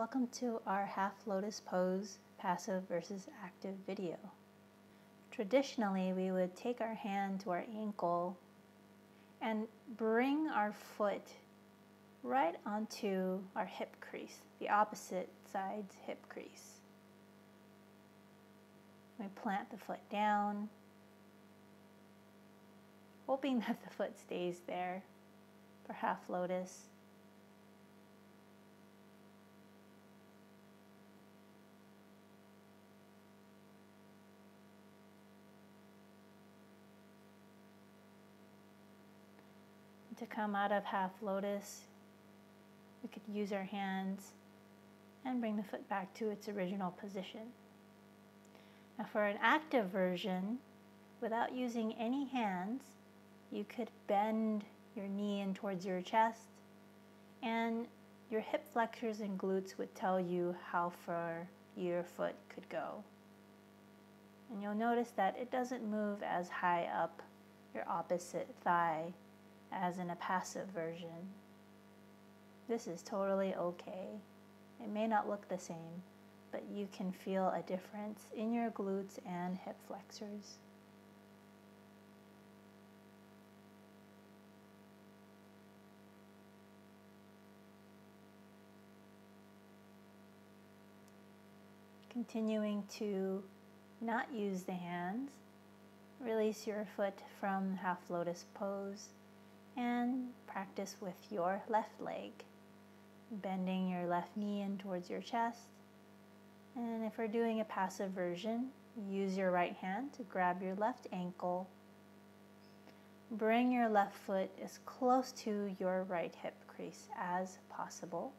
Welcome to our half-lotus pose, passive versus active video. Traditionally, we would take our hand to our ankle and bring our foot right onto our hip crease, the opposite side's hip crease. We plant the foot down, hoping that the foot stays there for half lotus. To come out of half lotus, we could use our hands and bring the foot back to its original position. Now for an active version, without using any hands, you could bend your knee in towards your chest, and your hip flexors and glutes would tell you how far your foot could go. And you'll notice that it doesn't move as high up your opposite thigh as in a passive version. This is totally okay. It may not look the same, but you can feel a difference in your glutes and hip flexors. Continuing to not use the hands, release your foot from half lotus pose and practice with your left leg, bending your left knee in towards your chest. And if we're doing a passive version, use your right hand to grab your left ankle. Bring your left foot as close to your right hip crease as possible.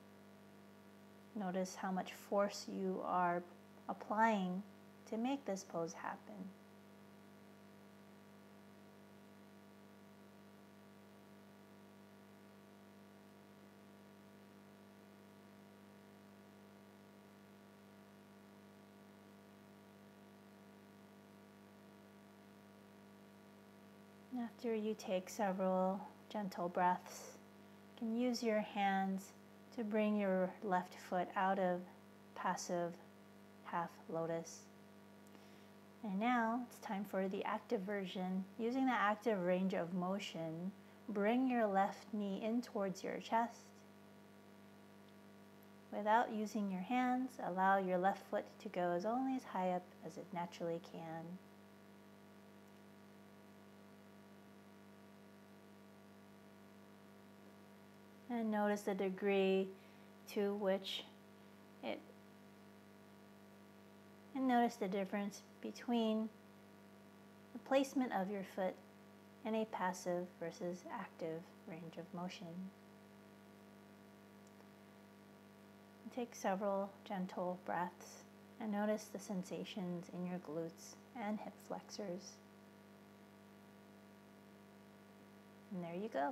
Notice how much force you are applying to make this pose happen. After you take several gentle breaths, you can use your hands to bring your left foot out of passive half lotus. And now it's time for the active version. Using the active range of motion, bring your left knee in towards your chest. Without using your hands, allow your left foot to go as only as high up as it naturally can. And notice the degree to which and notice the difference between the placement of your foot in a passive versus active range of motion. Take several gentle breaths and notice the sensations in your glutes and hip flexors. And there you go.